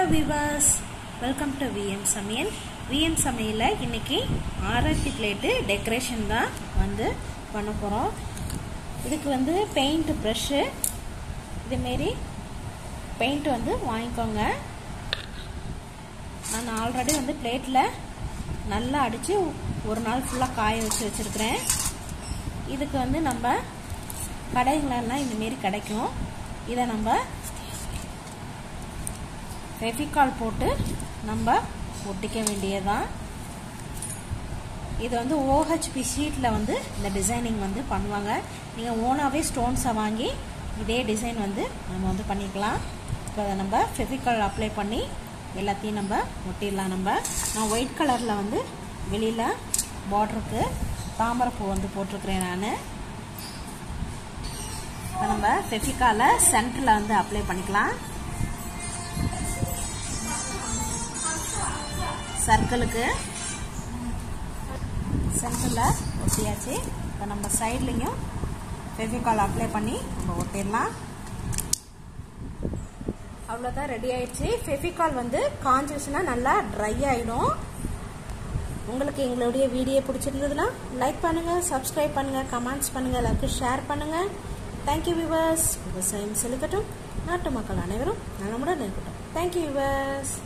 Hello viewers, welcome to vm samayal இன்னைக்கு ஆரத்தி plate decoration தான் வந்து பண்ண போறோம். இதுக்கு வந்து பெயிண்ட் பிரஷ் இது மாதிரி பெயிண்ட் வந்து வாங்கிக்கோங்க. நான் ஆல்ரெடி வந்து பிளேட்ல நல்லா அடிச்சு ஒரு நாள் ஃபுல்லா காய வச்சிருக்கிறேன். இதுக்கு வந்து நம்ம கடைங்களா இந்த மாதிரி கிடைக்கும். இத நம்ம ஃபெவிகால் போட்டு நம்ம ஒட்டிக்க வேண்டியதான். இது வந்து OHP ஷீட்டில் வந்து இந்த டிசைனிங் வந்து பண்ணுவாங்க. நீங்கள் ஓனாகவே ஸ்டோன்ஸை வாங்கி இதே டிசைன் வந்து நம்ம வந்து பண்ணிக்கலாம். இப்போ அதை நம்ம ஃபெவிகால் அப்ளை பண்ணி எல்லாத்தையும் நம்ம ஒட்டிடலாம். நான் ஒயிட் கலரில் வந்து வெளியில் பார்டருக்கு தாமரைப்பூ வந்து போட்டிருக்கிறேன். நான் இப்போ நம்ம ஃபெவிகாலை சென்டரில் வந்து அப்ளை பண்ணிக்கலாம். சர்க்கிளுக்கு சென்டரில் ஒட்டியாச்சு. இப்போ நம்ம சைட்லையும் ஃபெவிகால் அப்ளை பண்ணி நம்ம ஒட்டிடலாம். அவ்வளோதான், ரெடி ஆயிடுச்சு. ஃபெவிகால் வந்து காஞ்சிச்சுன்னா நல்லா ட்ரை ஆகிடும். உங்களுக்கு எங்களுடைய வீடியோ பிடிச்சிருந்ததுன்னா லைக் பண்ணுங்கள், சப்ஸ்கிரைப் பண்ணுங்கள், கமெண்ட்ஸ் பண்ணுங்கள், எல்லாருக்கும் ஷேர் பண்ணுங்கள். Thank you viewers. விவசாயம் செலுத்தட்டும், நாட்டு மக்கள் அனைவரும் நலமுடன் இருக்கட்டும். Thank you viewers.